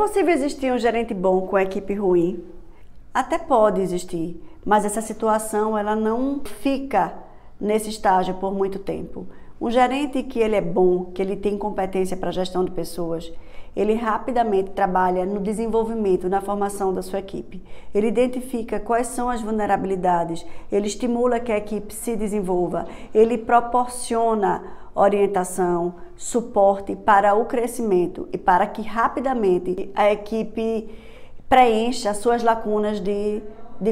possível existir um gerente bom com a equipe ruim? Até pode existir, mas essa situação ela não fica nesse estágio por muito tempo. Um gerente que ele é bom, que ele tem competência para gestão de pessoas, ele rapidamente trabalha no desenvolvimento, na formação da sua equipe. Ele identifica quais são as vulnerabilidades, ele estimula que a equipe se desenvolva, ele proporciona orientação, suporte para o crescimento e para que rapidamente a equipe preencha as suas lacunas de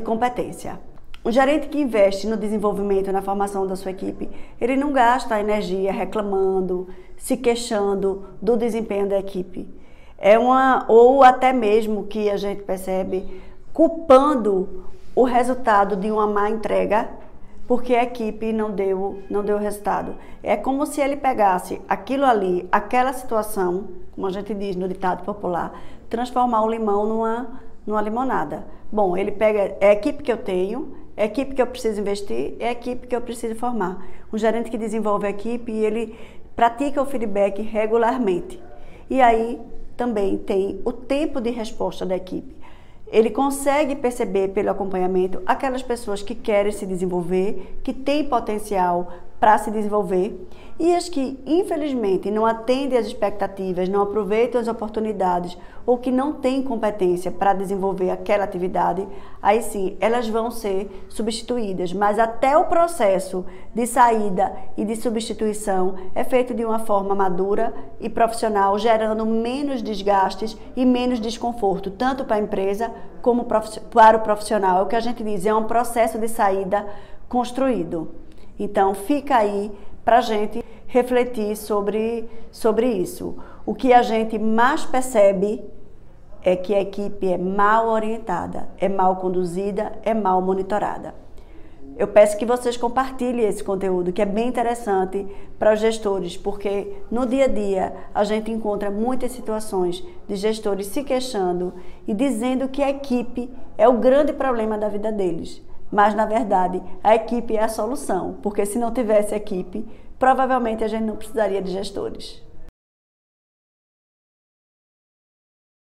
competência. Um gerente que investe no desenvolvimento e na formação da sua equipe, ele não gasta energia reclamando, se queixando do desempenho da equipe. Ou até mesmo que a gente percebe, culpando o resultado de uma má entrega, porque a equipe não deu resultado. É como se ele pegasse aquilo ali, aquela situação, como a gente diz no ditado popular, transformar o limão numa limonada. Bom, ele pega a equipe que eu tenho, é a equipe que eu preciso investir, é a equipe que eu preciso formar. Um gerente que desenvolve a equipe, ele pratica o feedback regularmente. E aí também tem o tempo de resposta da equipe. Ele consegue perceber pelo acompanhamento aquelas pessoas que querem se desenvolver, que têm potencial para se desenvolver e as que, infelizmente, não atendem às expectativas, não aproveitam as oportunidades ou que não têm competência para desenvolver aquela atividade, aí sim, elas vão ser substituídas. Mas até o processo de saída e de substituição é feito de uma forma madura e profissional, gerando menos desgastes e menos desconforto, tanto para a empresa como para o profissional. É o que a gente diz, é um processo de saída construído. Então, fica aí para a gente refletir sobre isso. O que a gente mais percebe é que a equipe é mal orientada, é mal conduzida, é mal monitorada. Eu peço que vocês compartilhem esse conteúdo, que é bem interessante para os gestores, porque no dia a dia a gente encontra muitas situações de gestores se queixando e dizendo que a equipe é o grande problema da vida deles. Mas, na verdade, a equipe é a solução, porque se não tivesse equipe, provavelmente a gente não precisaria de gestores.